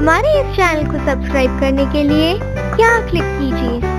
हमारे इस चैनल को सब्सक्राइब करने के लिए यहाँ क्लिक कीजिए।